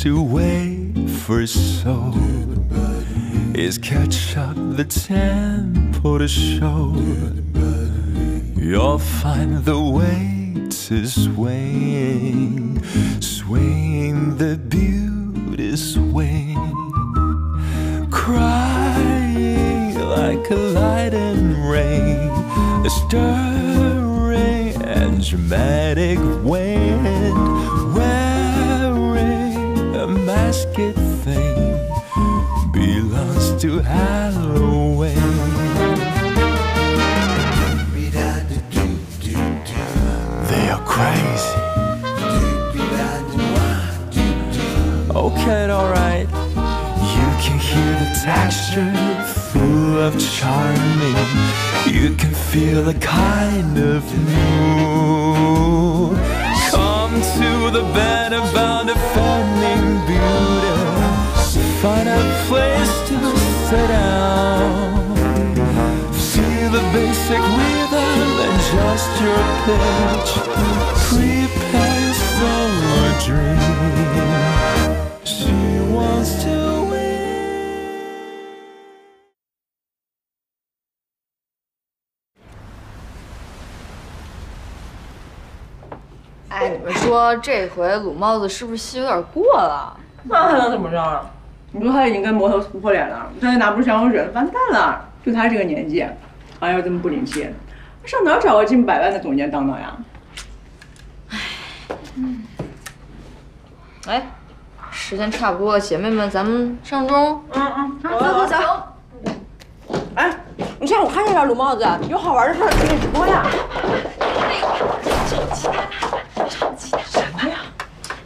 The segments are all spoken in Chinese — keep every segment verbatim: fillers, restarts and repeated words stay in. to wafer so is catch up the tempo to show. You'll find the way to swaying, swaying the beauty swaying, crying like a light in rain, a stirring and dramatic wind, wearing a masked thing belongs to Halloween. They are crazy. Okay, alright. You can hear the texture, full of charming. You can feel the kind of mood. Come to the bed about defending beauty. Find a place to sit down. See the basic rhythm and just your pitch. Prepare your soul or dream. She wants to.哎，你们说这回鲁帽子是不是戏有点过了？那还能怎么着啊？你说他已经跟魔头撕破脸了，现在拿不出香水，完蛋了！就他这个年纪，哎呀，这么不领气，上哪找个近百万的总监当当呀？哎，嗯，哎，时间差不多了，姐妹们，咱们上钟。嗯嗯，走走走。哎，你上午看这边鲁帽子，有好玩的事儿给你直播呀。超期待，什么呀？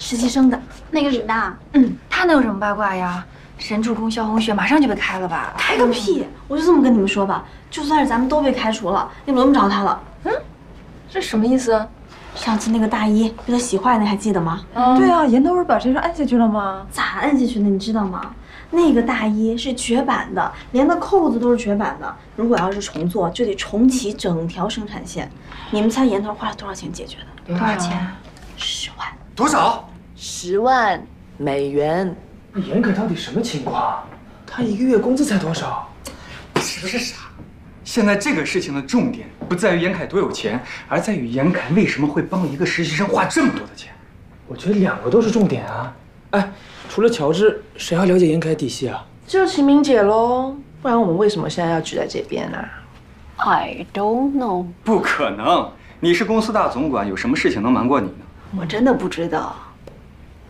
实习生的那个李娜，嗯，她能有什么八卦呀？ 神助攻萧红雪马上就被开了吧？开个屁！我就这么跟你们说吧，就算是咱们都被开除了，也轮不着他了。嗯，这什么意思？上次那个大一被他洗坏那还记得吗？嗯，对啊，严导不是把谁说按下去了吗？咋按下去的？你知道吗？那个大一是绝版的，连个扣子都是绝版的。如果要是重做，就得重启整条生产线。你们猜严导花了多少钱解决的？多少钱？十万。多少？十万美元。 严哥到底什么情况？他一个月工资才多少？是不是傻？现在这个事情的重点不在于严凯多有钱，而在于严凯为什么会帮一个实习生花这么多的钱。我觉得两个都是重点啊！哎，除了乔治，谁还了解严凯底细啊？就秦明姐喽，不然我们为什么现在要聚在这边呢 ？I don't know。不可能！你是公司大总管，有什么事情能瞒过你呢？我真的不知道。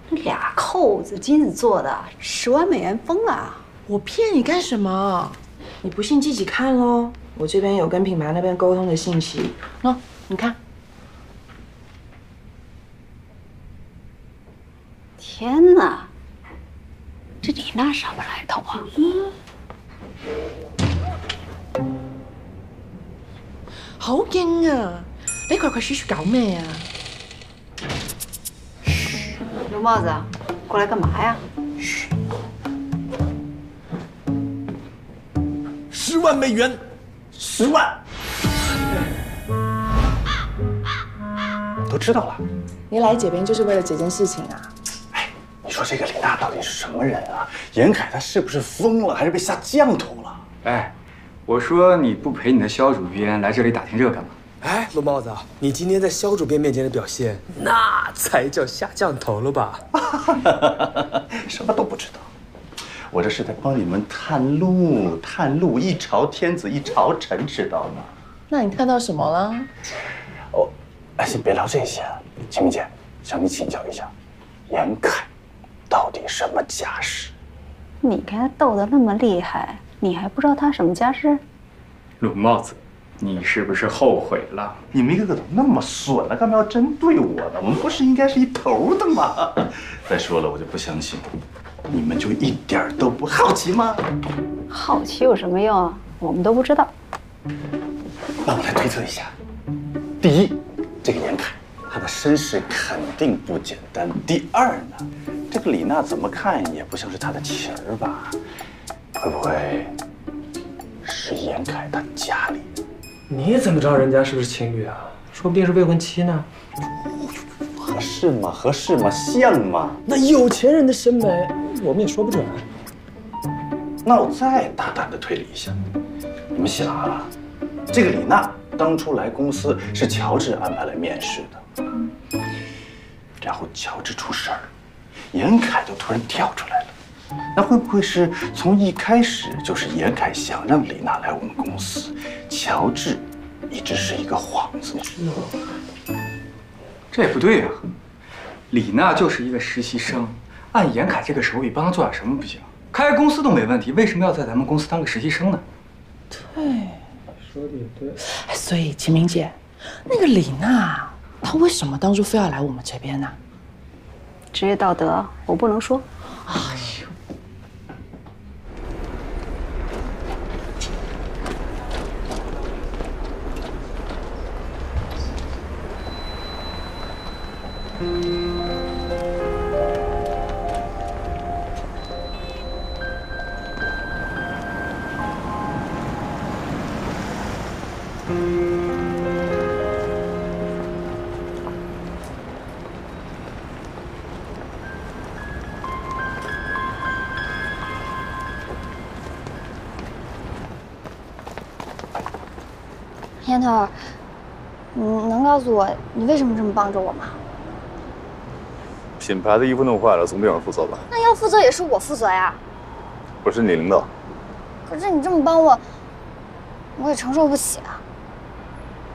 那俩扣子金子做的，十万美元疯了！我骗你干什么？你不信自己看喽。我这边有跟品牌那边沟通的信息，喏，你看。天哪，这李娜什么来头啊？好劲啊！你快快嘘嘘搞咩啊？ 刘帽子，过来干嘛呀？嘘。十万美元，十万。都知道了。你来姐边就是为了这件事情啊？哎，你说这个李娜到底是什么人啊？严凯他是不是疯了，还是被下降头了？哎，我说你不陪你的肖主编来这里打听这个干嘛？ 哎，罗帽子，你今天在肖主编面前的表现，那才叫下降头了吧？什么都不知道，我这是在帮你们探路，探路一朝天子一朝臣，知道吗？那你看到什么了？哦，哎，先别聊这些，秦明姐，向你请教一下，严凯到底什么家世？你给他逗得那么厉害，你还不知道他什么家世？罗帽子。 你是不是后悔了？你们一个个怎么那么损了？干嘛要针对我呢？我们不是应该是一头的吗？再说了，我就不相信，你们就一点都不好奇吗？好奇有什么用啊？我们都不知道。那我来推测一下：第一，这个严凯他的身世肯定不简单；第二呢，这个李娜怎么看也不像是他的妻儿吧？会不会是严凯他家里？ 你怎么知道人家是不是情侣啊？说不定是未婚妻呢。合适。是吗？合适吗？像吗？那有钱人的审美，我们也说不准。那我再大胆的推理一下，你们想啊，这个李娜当初来公司是乔治安排来面试的，然后乔治出事儿，严凯就突然跳出来了。 那会不会是从一开始就是严凯想让李娜来我们公司，乔治一直是一个幌子？这也不对呀、啊，李娜就是一个实习生，按严凯这个手艺帮她做点什么不行？开公司都没问题，为什么要在咱们公司当个实习生呢？对，说的也对。所以秦明姐，那个李娜她为什么当初非要来我们这边呢？职业道德我不能说。哎呦。 烟头，你能告诉我你为什么这么帮着我吗？ 品牌的衣服弄坏了，总得有人负责吧？那要负责也是我负责呀。我是你领导。可是你这么帮我，我也承受不起啊。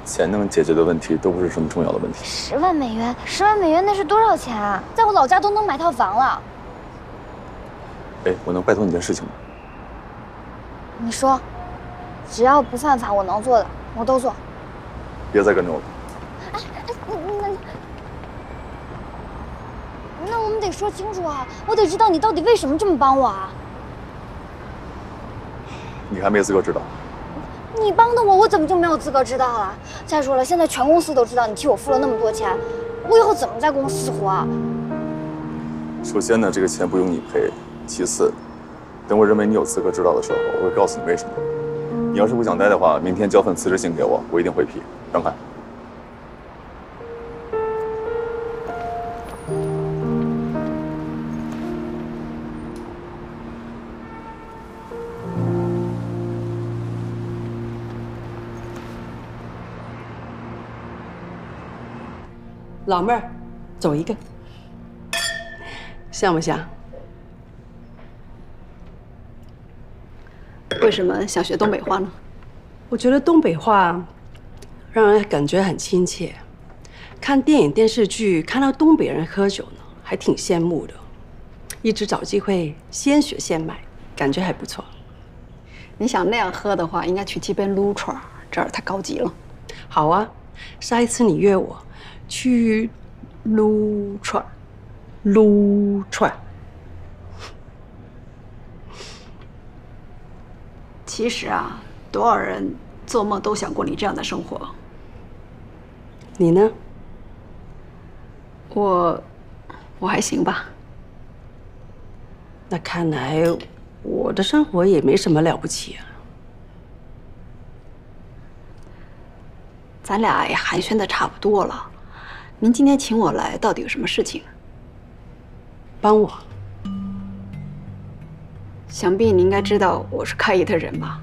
钱能解决的问题都不是什么重要的问题。十万美元，十万美元那是多少钱啊？在我老家都能买套房了。哎，我能拜托你件事情吗？你说，只要不犯法，我能做的我都做。别再跟着我了。哎哎，那那。 那我们得说清楚啊！我得知道你到底为什么这么帮我啊！你还没资格知道。你帮的我，我怎么就没有资格知道了？再说了，现在全公司都知道你替我付了那么多钱，我以后怎么在公司活啊？首先呢，这个钱不用你赔；其次，等我认为你有资格知道的时候，我会告诉你为什么。你要是不想待的话，明天交份辞职信给我，我一定会批。让开。 老妹儿，走一个，像不像？为什么想学东北话呢？我觉得东北话让人感觉很亲切。看电影电视剧看到东北人喝酒呢，还挺羡慕的。一直找机会先学现卖，感觉还不错。你想那样喝的话，应该去街边撸串，这儿太高级了。好啊，下一次你约我。 去撸串，撸串。其实啊，多少人做梦都想过你这样的生活。你呢？我，我还行吧。那看来我的生活也没什么了不起啊。咱俩也寒暄的差不多了。 您今天请我来，到底有什么事情？帮我。想必你应该知道我是开业的人吧？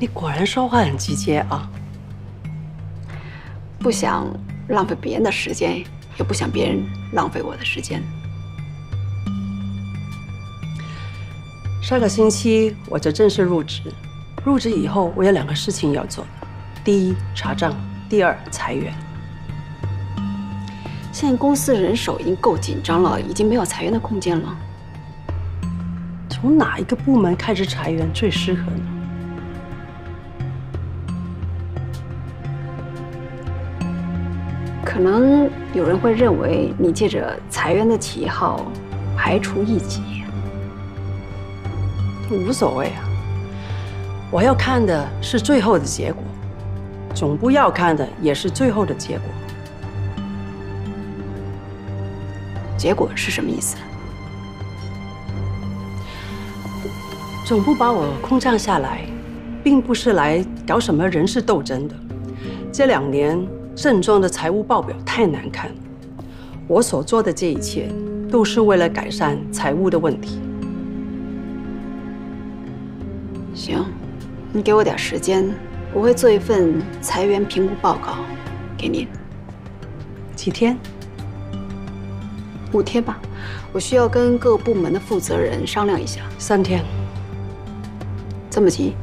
你果然说话很直接啊！不想浪费别人的时间，也不想别人浪费我的时间。上个星期我就正式入职，入职以后我有两个事情要做：第一，查账。 第二，裁员。现在公司人手已经够紧张了，已经没有裁员的空间了。从哪一个部门开始裁员最适合呢？可能有人会认为你借着裁员的旗号排除异己，无所谓啊。我要看的是最后的结果。 总部要看的也是最后的结果。结果是什么意思？总部把我空降下来，并不是来搞什么人事斗争的。这两年盛装的财务报表太难看了。我所做的这一切，都是为了改善财务的问题。行，你给我点时间，我会做一份裁员评估报告给您。几天？五天吧，我需要跟各个部门的负责人商量一下。三天。这么急？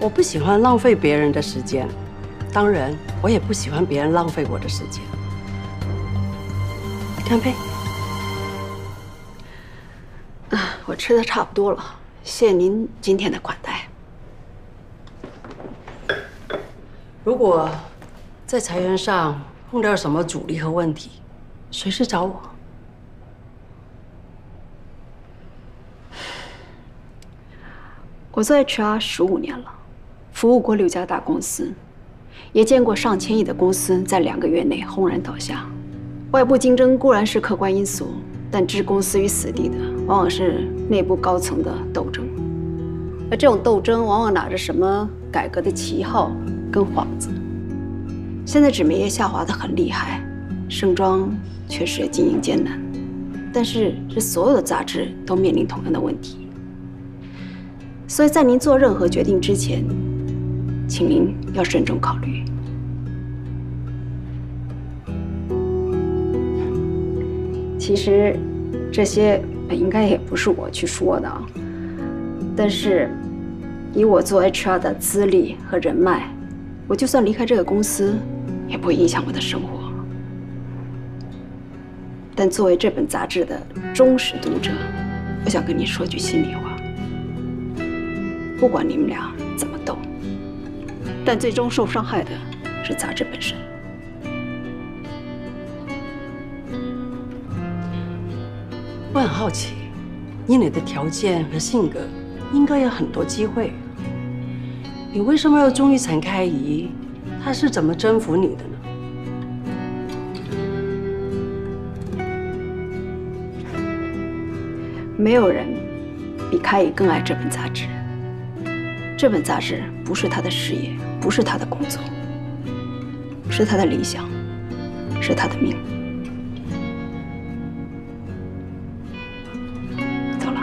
我不喜欢浪费别人的时间，当然，我也不喜欢别人浪费我的时间。干杯！啊，我吃的差不多了，谢您今天的款待。如果在裁员上碰到什么阻力和问题，随时找我。我做 H R 十五年了。 服务过六家大公司，也见过上千亿的公司在两个月内轰然倒下。外部竞争固然是客观因素，但置公司于死地的往往是内部高层的斗争，而这种斗争往往打着什么改革的旗号跟幌子。现在纸媒业下滑得很厉害，盛装确实也经营艰难，但是这所有的杂志都面临同样的问题。所以在您做任何决定之前， 请您要慎重考虑。其实，这些应该也不是我去说的啊。但是，以我做 H R 的资历和人脉，我就算离开这个公司，也不会影响我的生活。但作为这本杂志的忠实读者，我想跟你说句心里话：不管你们俩怎么斗。 但最终受伤害的是杂志本身。我很好奇，以你的条件和性格，应该有很多机会。你为什么要忠于陈开怡？他是怎么征服你的呢？没有人比开怡更爱这本杂志。这本杂志不是他的事业。 不是他的工作，是他的理想，是他的命。走了。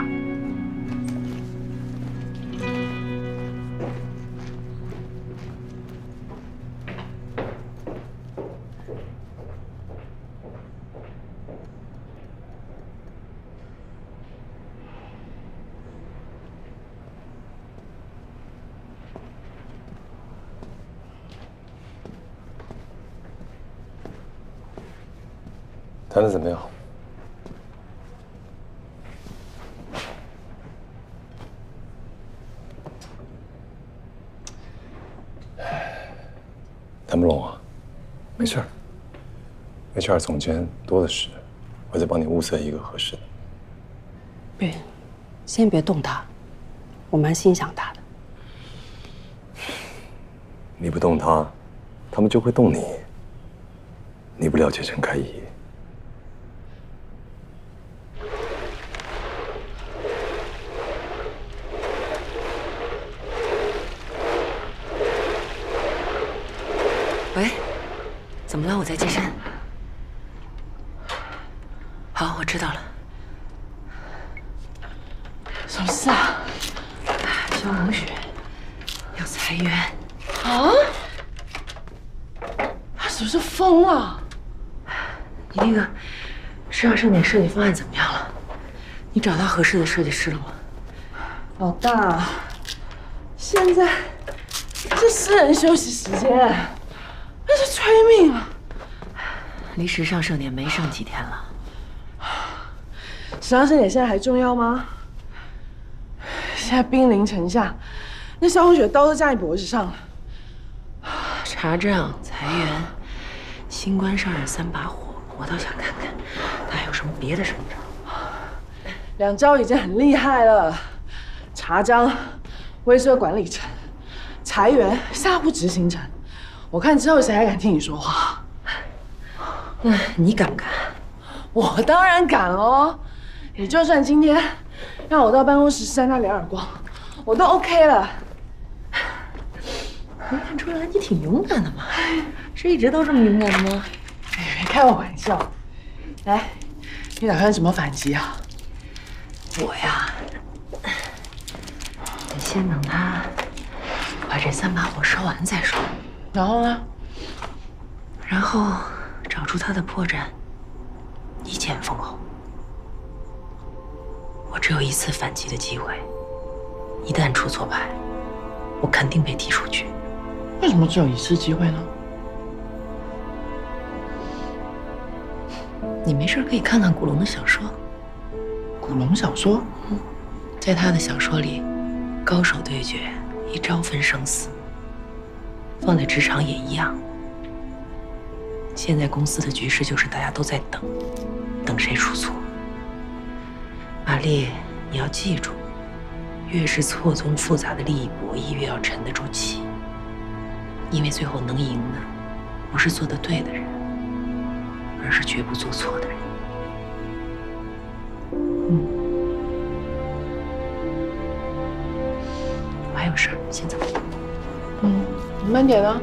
谈的怎么样？谈不拢啊？没事儿 ，H R 总监多的是，我再帮你物色一个合适的。别，先别动他，我蛮欣赏他的。你不动他，他们就会动你。你不了解陈开怡。 怎么了？我在健身。好，我知道了。什么事啊？肖如雪要裁员。啊？他是不是疯了？你那个时尚盛典设计方案怎么样了？你找到合适的设计师了吗？老大，现在是私人休息时间。 那是催命啊！离时尚盛典没剩几天了，时尚盛典现在还重要吗？现在兵临城下，那肖红雪刀都架你脖子上了。查账、裁员、新官上任三把火，我倒想看看他还有什么别的胜仗。两招已经很厉害了，查账、威慑管理层、裁员、下部执行层。 我看之后谁还敢听你说话？那你敢不敢？我当然敢喽！你就算今天让我到办公室扇他两耳光，我都 OK 了。能看出来你挺勇敢的嘛？是一直都这么勇敢的吗？别开我玩笑。来，你打算怎么反击啊？我呀，得先等他把这三把火烧完再说。然后呢？然后找出他的破绽，一剑封喉。我只有一次反击的机会，一旦出错牌，我肯定被踢出去。为什么只有一次机会呢？你没事可以看看古龙的小说。古龙小说，嗯，在他的小说里，高手对决一招分生死。放在职场也一样。现在公司的局势就是大家都在等，等谁出错。玛丽，你要记住。 越是错综复杂的利益博弈，越要沉得住气，因为最后能赢的，不是做得对的人，而是绝不做错的人。嗯，我还有事儿，先走。嗯，你慢点啊。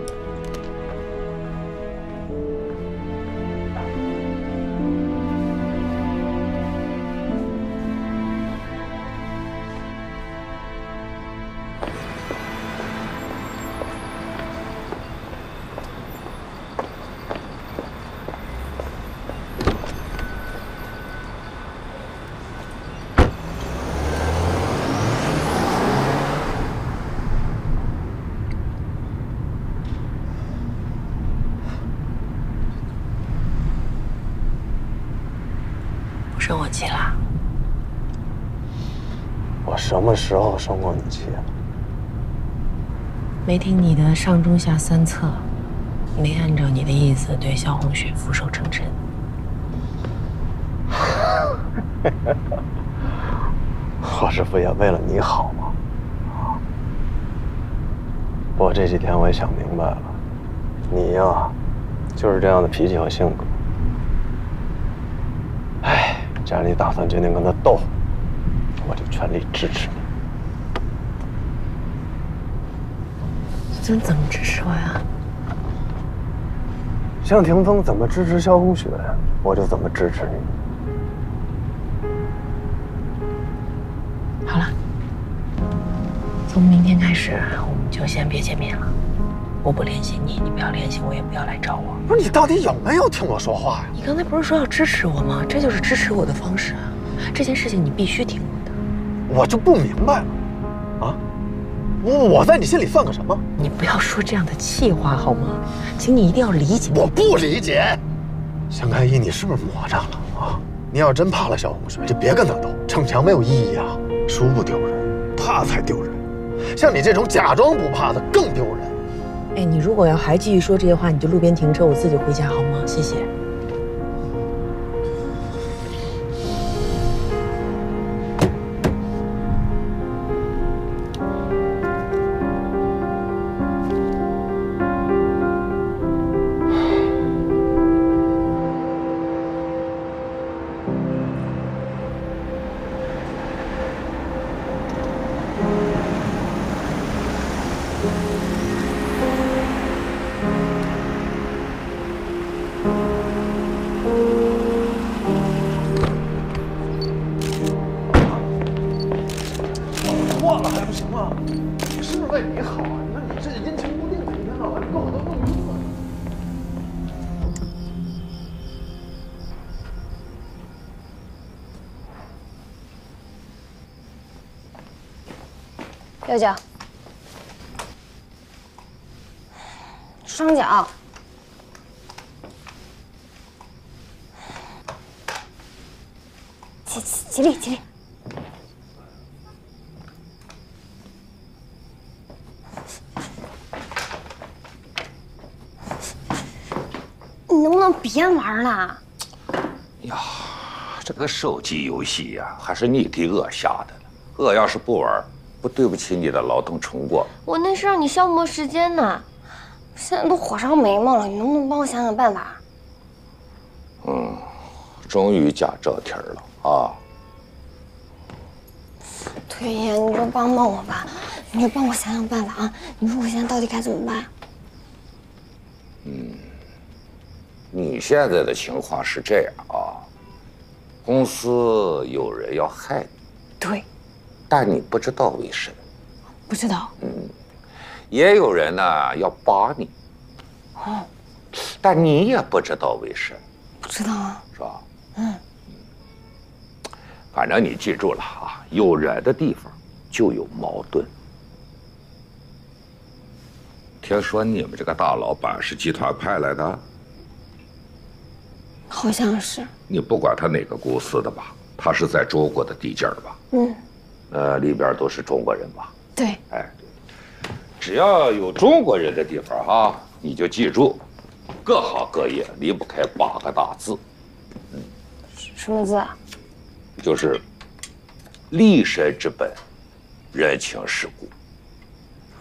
生我气了？我什么时候生过你气了？没听你的上中下三策，没按照你的意思对萧红雪俯首称臣。我这不也为了你好吗？不过这几天我也想明白了，你呀，就是这样的脾气和性格。 既然你打算决定跟他斗，我就全力支持你。你怎么支持我呀？向霆锋怎么支持萧红雪，我就怎么支持你。好了，从明天开始，我们就先别见面了。我不联系你，你不要联系我，也不要来找我。不是你到底有没有听我说话呀？你刚才不是说要支持我吗？这就是支持我的方式啊！这件事情你必须听我的。我就不明白了，啊，我我在你心里算个什么？你不要说这样的气话好吗？请你一定要理解。我不理解。向开一，你是不是魔怔了啊？你要真怕了小红水，就别跟他斗，逞强没有意义啊！输不丢人，怕才丢人。像你这种假装不怕的更丢人。 哎，你如果要还继续说这些话，你就路边停车，我自己回家好吗？谢谢。右脚，双脚，起起起立起立。你能不能别玩了？呀，这个手机游戏呀、啊，还是你给我下的呢。我要是不玩。 不对不起，你的劳动成果。我那是让你消磨时间呢，现在都火烧眉毛了，你能不能帮我想想办法？嗯，终于夹着题儿了啊！对呀，你就帮帮我吧，你得帮我想想办法啊！你说我现在到底该怎么办？嗯，你现在的情况是这样啊，公司有人要害你，对，但你不知道为什么，不知道，嗯，也有人呢要扒你，哦，但你也不知道为什么，不知道啊，是吧？嗯，反正你记住了啊，有人的地方就有矛盾。 听说你们这个大老板是集团派来的，好像是。你不管他哪个公司的吧，他是在中国的地界儿吧？嗯。呃，里边都是中国人吧？对。哎，只要有中国人的地方啊，你就记住，各行各业离不开八个大字。嗯。什么字啊？就是立身之本，人情世故。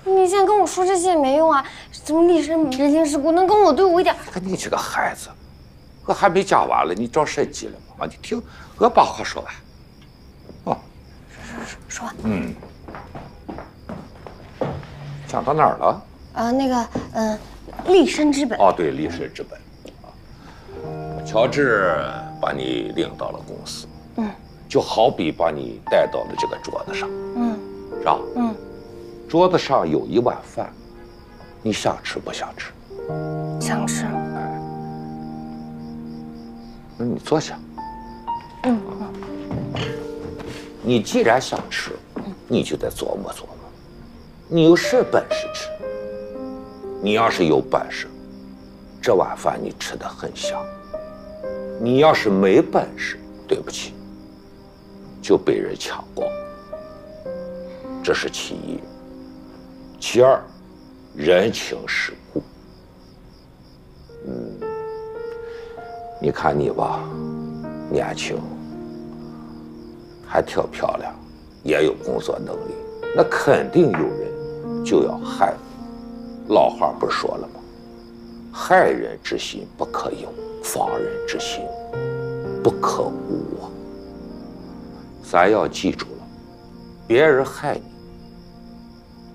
你现在跟我说这些也没用啊！什么立身、人情世故，能跟我对我一点？你这个孩子，我还没讲完了，你着神急了吗？你听我把话说完。哦，说说说。嗯，讲到哪儿了？啊，那个，嗯，立身之本。哦，对，立身之本。啊，乔治把你领到了公司，嗯，就好比把你带到了这个桌子上，嗯，是吧？嗯。 桌子上有一碗饭，你想吃不想吃？想吃。哎，那你坐下。嗯。你既然想吃，你就得琢磨琢磨。你有是本事吃，你要是有本事，这碗饭你吃得很香。你要是没本事，对不起，就被人抢光。这是其一。 其二，人情世故。嗯，你看你吧，年轻，还挺漂亮，也有工作能力，那肯定有人就要害你。老话不是说了吗？害人之心不可有，防人之心不可无啊。咱要记住了，别人害你。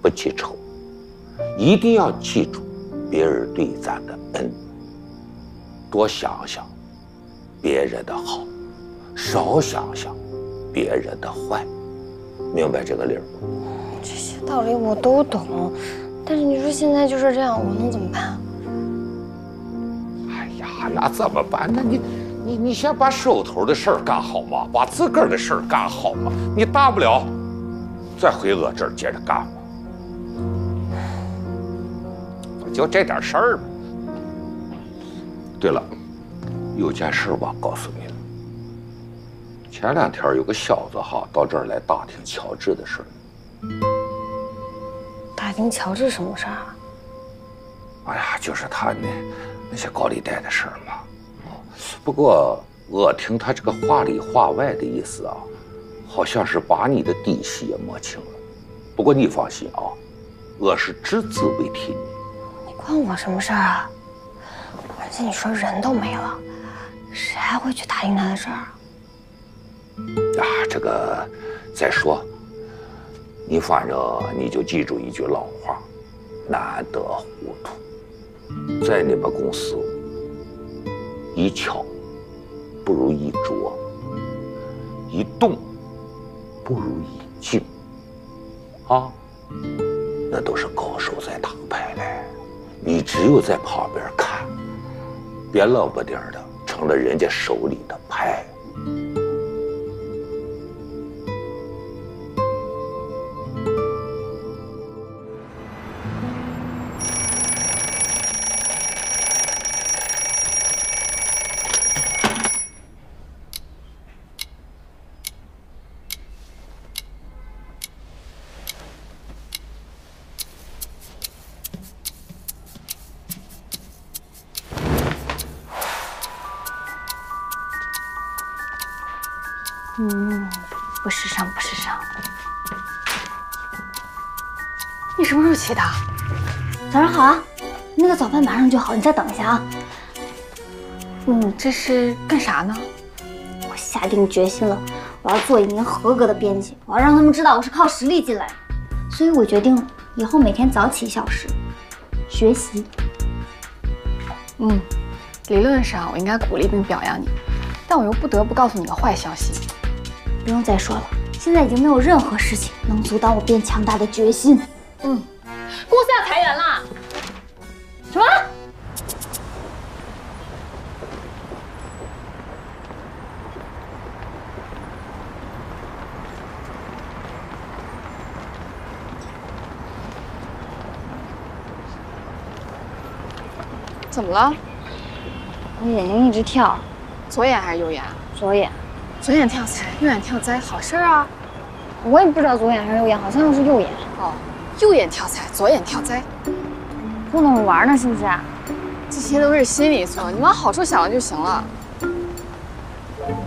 不记仇，一定要记住别人对咱的恩。多想想别人的好，少想想别人的坏，明白这个理儿吗？这些道理我都懂，但是你说现在就是这样，我能怎么办？哎呀，那怎么办？那你你你先把手头的事儿干好嘛，把自个儿的事儿干好嘛。你大不了再回我这儿接着干嘛。 就这点事儿。对了，有件事我告诉你了。前两天有个小子哈到这儿来打听乔治的事儿。打听乔治什么事儿啊？哎呀，就是他那那些高利贷的事儿嘛。不过我听他这个话里话外的意思啊，好像是把你的底细也摸清了。不过你放心啊，我是只字未提你。 关我什么事儿啊？而且你说人都没了，谁还会去打听他的事儿啊？啊，这个再说，你反正你就记住一句老话，难得糊涂。在你们公司，一巧不如一拙，一动不如一静，啊，那都是高手在打牌嘞。 你只有在旁边看，别冷不丁的成了人家手里的牌。嗯，不时尚，不时尚。你什么时候起的？早上好啊，那个早饭马上就好，你再等一下啊。嗯，这是干啥呢？我下定决心了，我要做一名合格的编辑，我要让他们知道我是靠实力进来的。所以我决定以后每天早起一小时学习。嗯，理论上我应该鼓励并表扬你，但我又不得不告诉你个坏消息。不用再说了，现在已经没有任何事情能阻挡我变强大的决心。嗯，公司要裁员了。什么？ 怎么了？我眼睛一直跳，左眼还是右眼？左眼，左眼跳财，右眼跳灾，好事儿啊！我也不知道左眼还是右眼，好像是右眼。哦，右眼跳财，左眼跳灾，糊弄我玩呢是不是？这些都是心理作用，你往好处想就行了。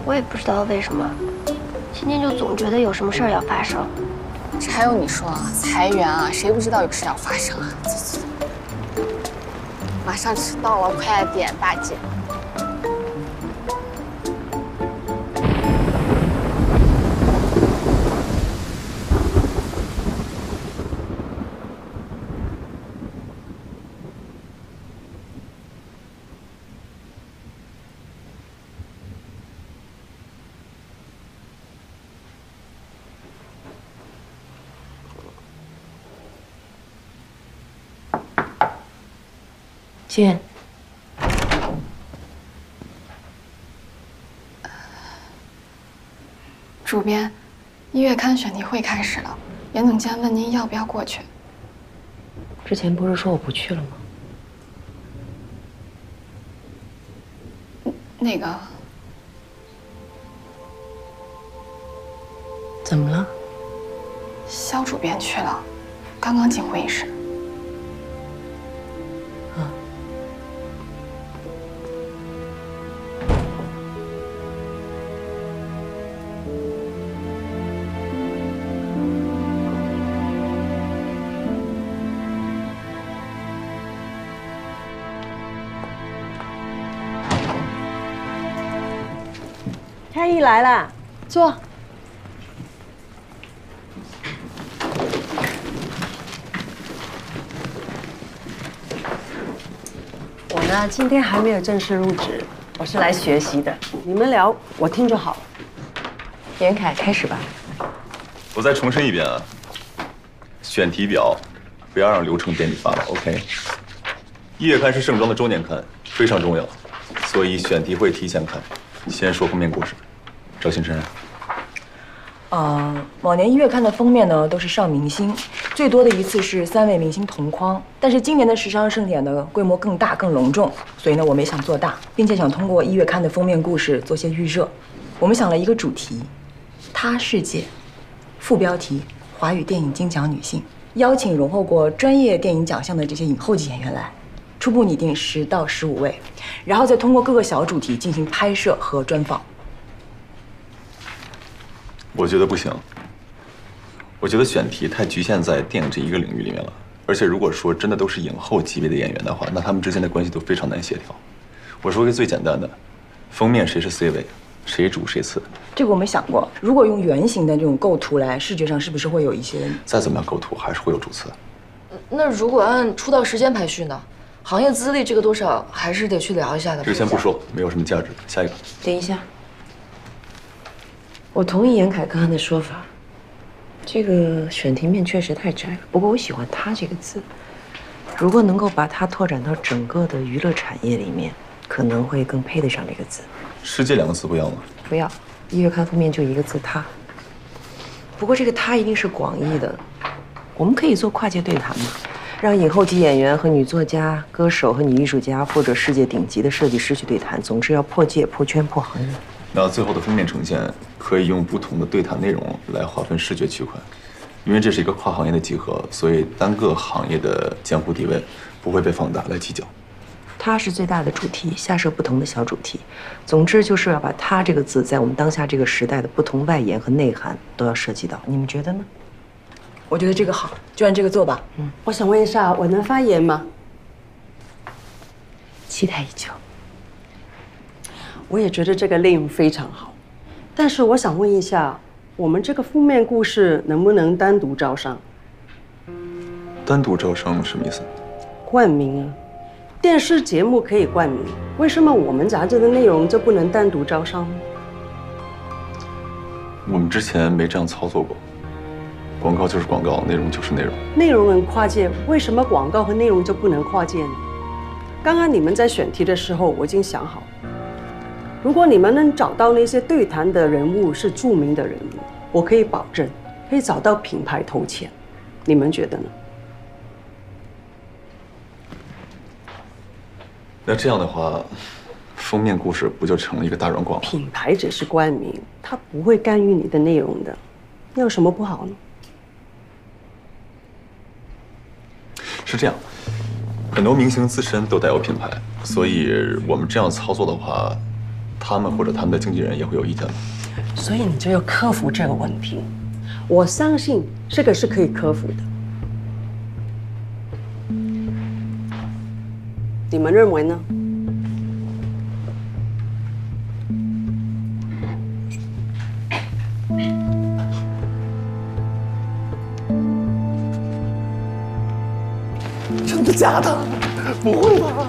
我也不知道为什么，今天就总觉得有什么事儿要发生。这还用你说啊？裁员啊，谁不知道有事要发生啊？走走走。 马上迟到了，快点，大姐。俊，主编，一月刊选题会开始了，严总监问您要不要过去。之前不是说我不去了吗？那个，怎么了？肖主编去了，刚刚进会议室。 太医来了，坐。我呢，今天还没有正式入职，我是来学习的。你们聊，我听就好了。袁凯，开始吧。我再重申一遍啊，选题表不要让刘成编辑发了 ，OK？ 一月刊是盛装的周年刊，非常重要，所以选题会提前开。 先说封面故事，赵新琛。呃，往年一月刊的封面呢都是上明星，最多的一次是三位明星同框。但是今年的时尚盛典呢规模更大更隆重，所以呢我们也想做大，并且想通过一月刊的封面故事做些预热。我们想了一个主题，他世界，副标题华语电影金奖女性，邀请荣获过专业电影奖项的这些影后级演员来。 初步拟定十到十五位，然后再通过各个小主题进行拍摄和专访。我觉得不行。我觉得选题太局限在电影这一个领域里面了，而且如果说真的都是影后级别的演员的话，那他们之间的关系都非常难协调。我说个最简单的，封面谁是 C 位，谁主谁次。这个我没想过，如果用圆形的这种构图来，视觉上是不是会有一些？再怎么样构图，还是会有主次。那如果按出道时间排序呢？ 行业资历这个多少还是得去聊一下的。这个先不说，没有什么价值。下一个，等一下，我同意严凯刚刚的说法，这个选题面确实太窄了。不过我喜欢“他”这个字，如果能够把它拓展到整个的娱乐产业里面，可能会更配得上这个字。世界两个字不要吗？不要，一月刊封面就一个字“他”。不过这个“他”一定是广义的，我们可以做跨界对谈嘛。 让影后级演员和女作家、歌手和女艺术家，或者世界顶级的设计师去对谈，总之要破界、破圈、破行业。那最后的封面呈现可以用不同的对谈内容来划分视觉区块，因为这是一个跨行业的集合，所以单个行业的江湖地位不会被放大来计较。它是最大的主题，下设不同的小主题。总之就是要把“他”这个字在我们当下这个时代的不同外延和内涵都要涉及到。你们觉得呢？ 我觉得这个好，就按这个做吧。嗯，我想问一下，我能发言吗？期待已久。我也觉得这个内容非常好，但是我想问一下，我们这个封面故事能不能单独招商？单独招生什么意思？冠名啊，电视节目可以冠名，为什么我们杂志的内容就不能单独招商呢？我们之前没这样操作过。 广告就是广告，内容就是内容。内容能跨界，为什么广告和内容就不能跨界呢？刚刚你们在选题的时候，我已经想好，如果你们能找到那些对谈的人物是著名的人物，我可以保证可以找到品牌投钱。你们觉得呢？那这样的话，封面故事不就成了一个大软广？品牌只是冠名，它不会干预你的内容的，那有什么不好呢？ 是这样，很多明星自身都带有品牌，所以我们这样操作的话，他们或者他们的经纪人也会有意见。所以你就要克服这个问题，我相信这个是可以克服的。你们认为呢？真的假的？不会吧！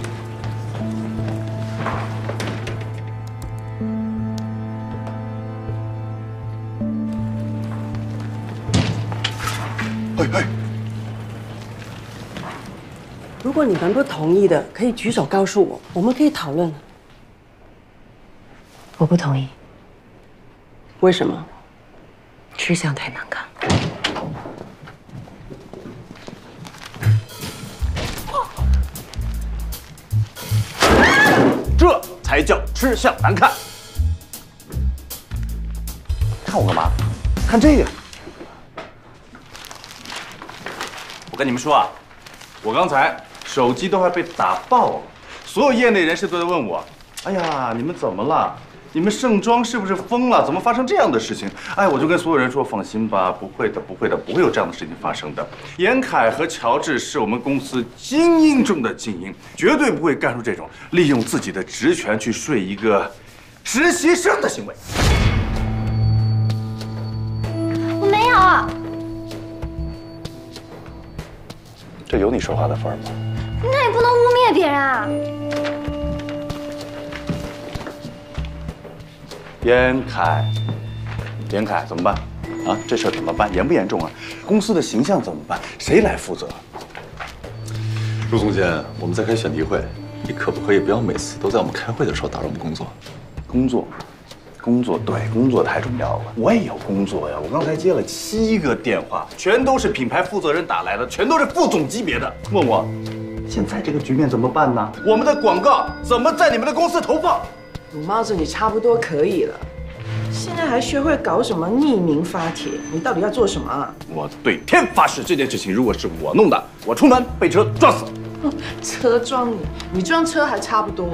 哎哎！如果你们不同意的，可以举手告诉我，我们可以讨论。我不同意。为什么？吃相太难看。 这才叫吃相难看！看我干嘛？看这个！我跟你们说啊，我刚才手机都快被打爆了，所有业内人士都在问我：“哎呀，你们怎么了？你们盛装是不是疯了？怎么发生这样的事情？”哎，我就跟所有人说：“放心吧，不会的，不会的，不会有这样的事情发生的。”严凯和乔治是我们公司精英中的精英，绝对不会干出这种利用自己的职权去睡一个实习生的行为。我没有、啊。这有你说话的份儿吗？那也不能污蔑别人啊！ 严凯，严凯怎么办？啊，这事儿怎么办？严不严重啊？公司的形象怎么办？谁来负责？陆总监，我们在开选题会，你可不可以不要每次都在我们开会的时候打扰我们工作？工作，工作，对，工作太重要了。我也有工作呀，我刚才接了七个电话，全都是品牌负责人打来的，全都是副总级别的，问我现在这个局面怎么办呢？我们的广告怎么在你们的公司投放？ 鲁帽子，你差不多可以了。现在还学会搞什么匿名发帖？你到底要做什么啊？我对天发誓，这件事情如果是我弄的，我出门被车撞死。车撞你，你撞车还差不多。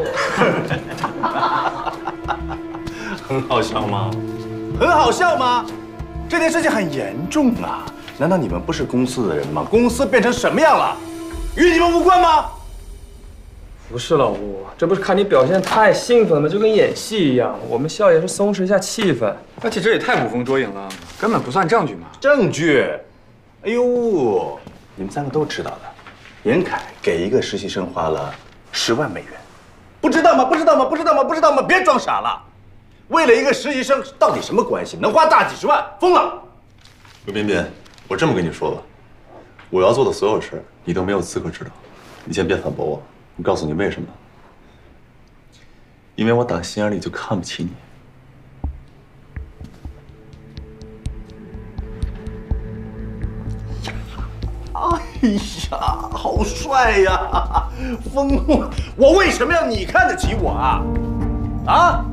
很好笑吗？很好笑吗？这件事情很严重啊！难道你们不是公司的人吗？公司变成什么样了，与你们无关吗？ 不是老吴，这不是看你表现太兴奋了吗？就跟演戏一样，我们笑也是松弛一下气氛。而且这也太捕风捉影了，根本不算证据嘛。证据？哎呦，你们三个都知道的，严凯给一个实习生花了十万美元，不知道吗？不知道吗？不知道吗？不知道吗？别装傻了，为了一个实习生，到底什么关系？能花大几十万，疯了！刘彬彬，我这么跟你说吧，我要做的所有事，你都没有资格知道。你先别反驳我。 我告诉你为什么？因为我打心眼里就看不起你。哎呀，好帅呀！疯了！我为什么要你看得起我啊？啊？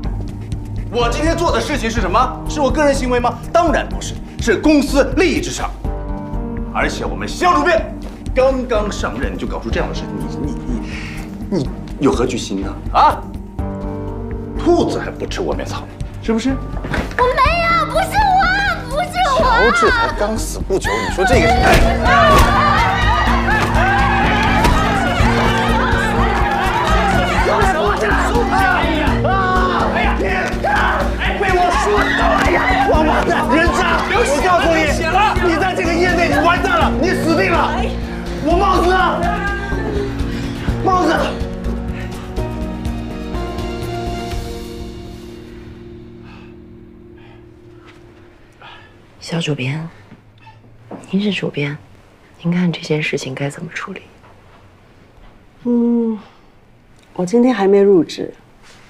我今天做的事情是什么？是我个人行为吗？当然不是，是公司利益至上。而且我们肖主编刚刚上任就搞出这样的事情，你你。 你有何居心呢？啊！兔子还不吃窝边草，是不是？我没有，不是我，不是我。乔治才刚死不久，你说这个？哎呀！天啊！被我说到！哎呀！王八蛋，人渣！我告诉你，你在这个业内你完蛋了，你死定了。 你小主编，您是主编，您看这件事情该怎么处理？嗯，我今天还没入职，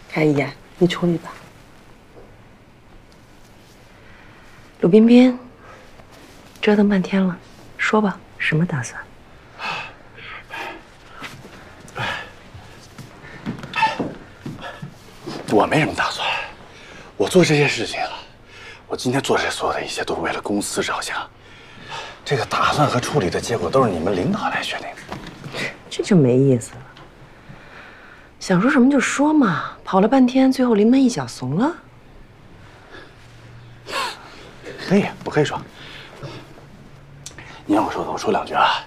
开一眼，你处理吧。鲁彬彬，折腾半天了，说吧，什么打算？ 我没什么打算，我做这些事情啊，我今天做这所有的一切都是为了公司着想，这个打算和处理的结果都是你们领导来决定的，这就没意思了。想说什么就说嘛，跑了半天，最后临门一脚怂了。可以，我可以说。你让我说的，我说两句啊。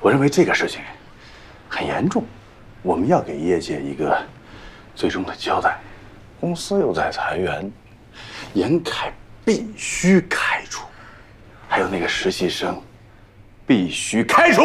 我认为这个事情很严重，我们要给业界一个 最终的交代，公司又在裁员，严凯必须开除，还有那个实习生，必须开除。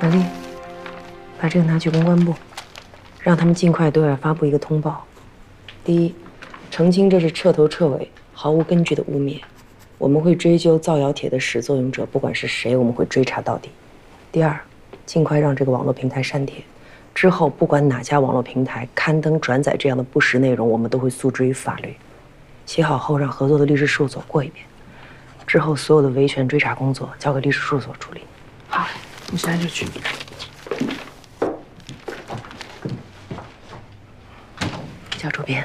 玛丽，把这个拿去公关部。 让他们尽快对外发布一个通报：第一，澄清这是彻头彻尾、毫无根据的污蔑，我们会追究造谣帖的始作俑者，不管是谁，我们会追查到底；第二，尽快让这个网络平台删帖，之后不管哪家网络平台刊登、转载这样的不实内容，我们都会诉之于法律。写好后，让合作的律师事务所过一遍，之后所有的维权追查工作交给律师事务所处理。好，你现在就去。 小主编，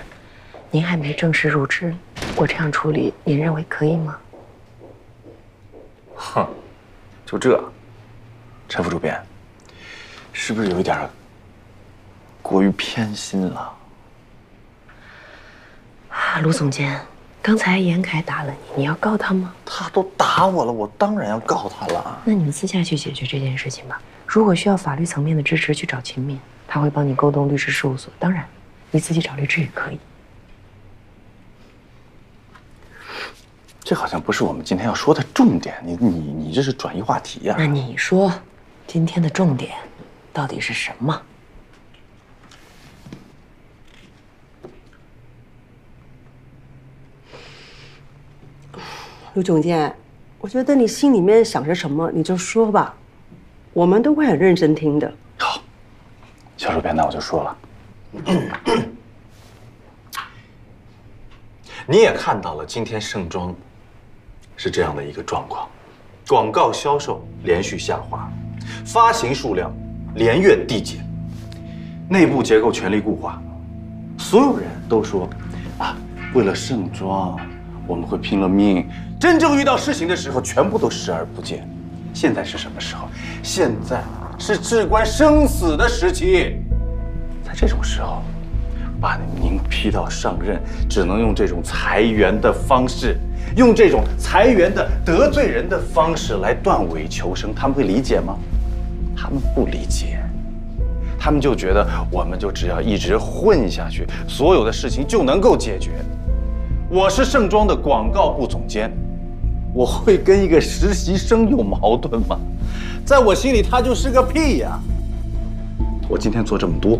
您还没正式入职，我这样处理，您认为可以吗？哼，就这，陈副主编，是不是有一点过于偏心了？啊，卢总监，刚才严凯打了你，你要告他吗？他都打我了，我当然要告他了。那你们私下去解决这件事情吧。如果需要法律层面的支持，去找秦敏，他会帮你沟通律师事务所。当然。 你自己找律师也可以。这好像不是我们今天要说的重点，你你你这是转移话题呀？那你说，今天的重点到底是什么？卢总监，我觉得你心里面想着什么，你就说吧，我们都会很认真听的。好，小主编，那我就说了。 你也看到了，今天盛装是这样的一个状况：广告销售连续下滑，发行数量连月递减，内部结构权力固化。所有人都说啊，为了盛装，我们会拼了命。真正遇到事情的时候，全部都视而不见。现在是什么时候？现在是至关生死的时期。 在这种时候，把您批到上任，只能用这种裁员的方式，用这种裁员的得罪人的方式来断尾求生，他们会理解吗？他们不理解，他们就觉得我们就只要一直混下去，所有的事情就能够解决。我是盛装的广告部总监，我会跟一个实习生有矛盾吗？在我心里，他就是个屁呀！我今天做这么多。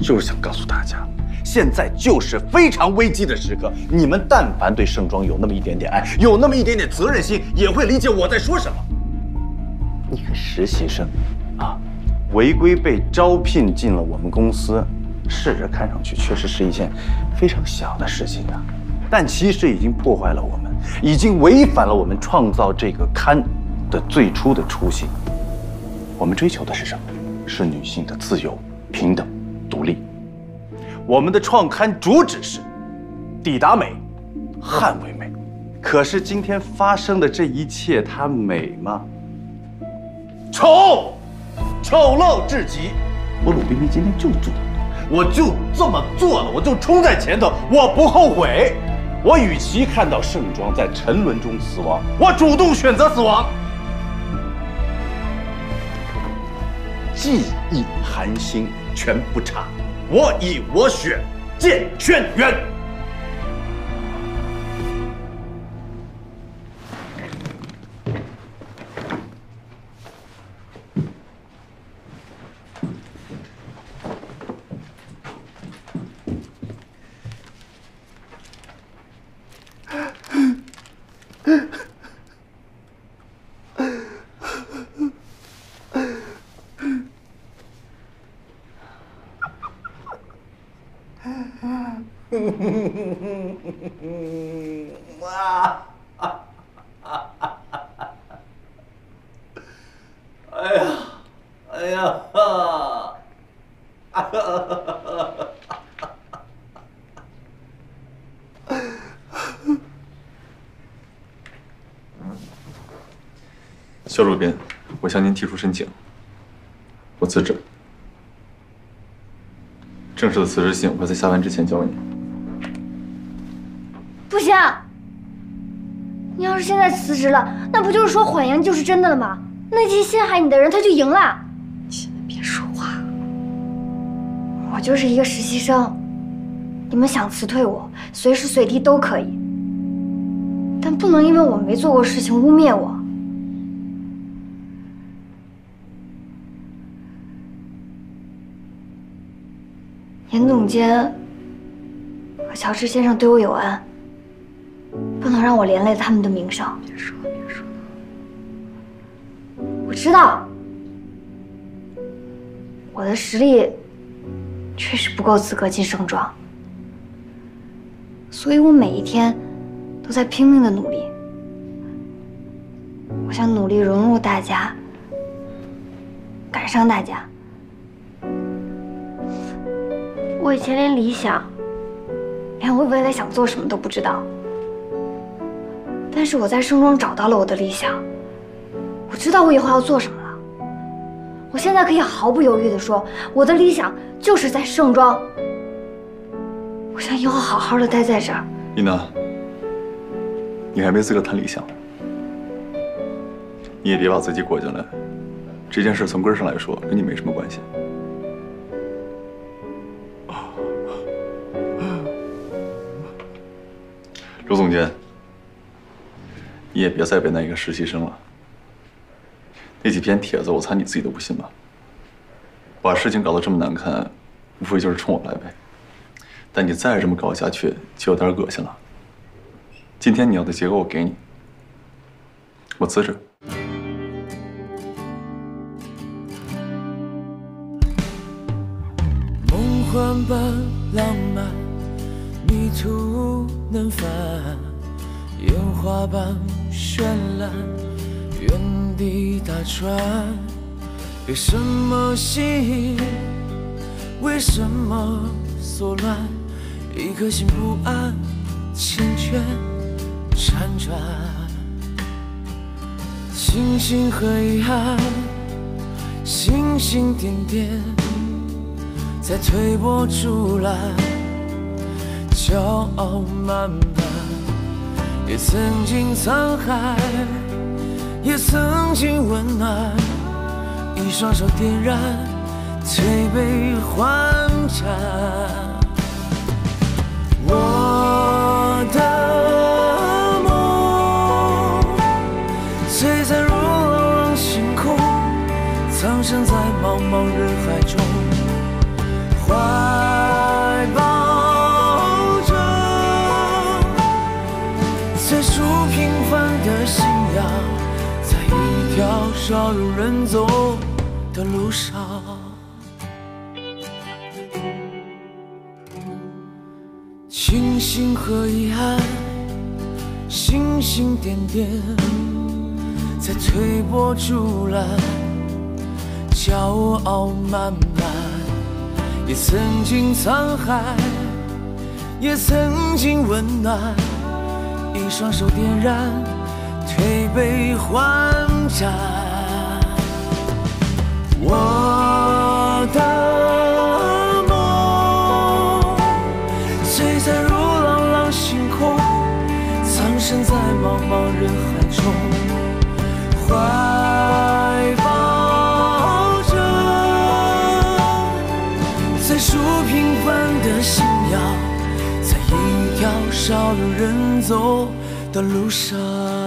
就是想告诉大家，现在就是非常危机的时刻。你们但凡对盛装有那么一点点爱，有那么一点点责任心，也会理解我在说什么。你看实习生，啊，违规被招聘进了我们公司，试着看上去确实是一件非常小的事情啊，但其实已经破坏了我们，已经违反了我们创造这个刊的最初的初心。我们追求的是什么？是女性的自由、平等。 独立，我们的创刊主旨是抵达美，捍卫美。可是今天发生的这一切，它美吗？丑，丑陋至极。我鲁彬彬今天就做，我就这么做了，我就冲在前头，我不后悔。我与其看到盛装在沉沦中死亡，我主动选择死亡。技艺寒心。 全不差，我以我选，荐轩辕。啊！哎呀，哎呀，啊！啊哈哈哈哈！ 肖主编，我向您提出申请，我辞职。正式的辞职信我会在下班之前交给你。不行，你要是现在辞职了，那不就是说谎言就是真的了吗？那些陷害你的人他就赢了。你现在别说话，我就是一个实习生，你们想辞退我，随时随地都可以，但不能因为我没做过事情污蔑我。 严总监和乔治先生对我有恩，不能让我连累他们的名声。别说，别说，我知道我的实力确实不够资格进盛装，所以我每一天都在拼命的努力。我想努力融入大家，赶上大家。 我以前连理想，连我未来想做什么都不知道。但是我在盛装找到了我的理想，我知道我以后要做什么了。我现在可以毫不犹豫地说，我的理想就是在盛装。我想以后好好的待在这儿。一楠，你还没资格谈理想，你也别把自己裹进来。这件事从根上来说，跟你没什么关系。 周总监，你也别再为难一个实习生了。那几篇帖子，我猜你自己都不信吧？把事情搞得这么难看，无非就是冲我来呗。但你再这么搞下去，就有点恶心了。今天你要的结果我给你，我辞职。 梦幻般浪漫，迷途难返，烟花般绚烂，原地打转。为什么吸引？为什么错乱？一颗心不安，缱绻辗转。星星和遗憾，星星点点。 在推波助澜，骄傲慢慢，也曾经沧海，也曾经温暖。一双手点燃，推杯换盏。我的梦，璀璨如星空，藏身在茫茫人海中。 怀抱着最初平凡的信仰，在一条少有人走的路上，星星和遗憾，星星点点，在推波助澜，骄傲慢慢。 也曾经沧海，也曾经温暖。一双手点燃，推杯换盏。我的梦，璀璨如朗朗星空，藏身在茫茫人海中。怀抱。 信仰，在一条少有人走的路上。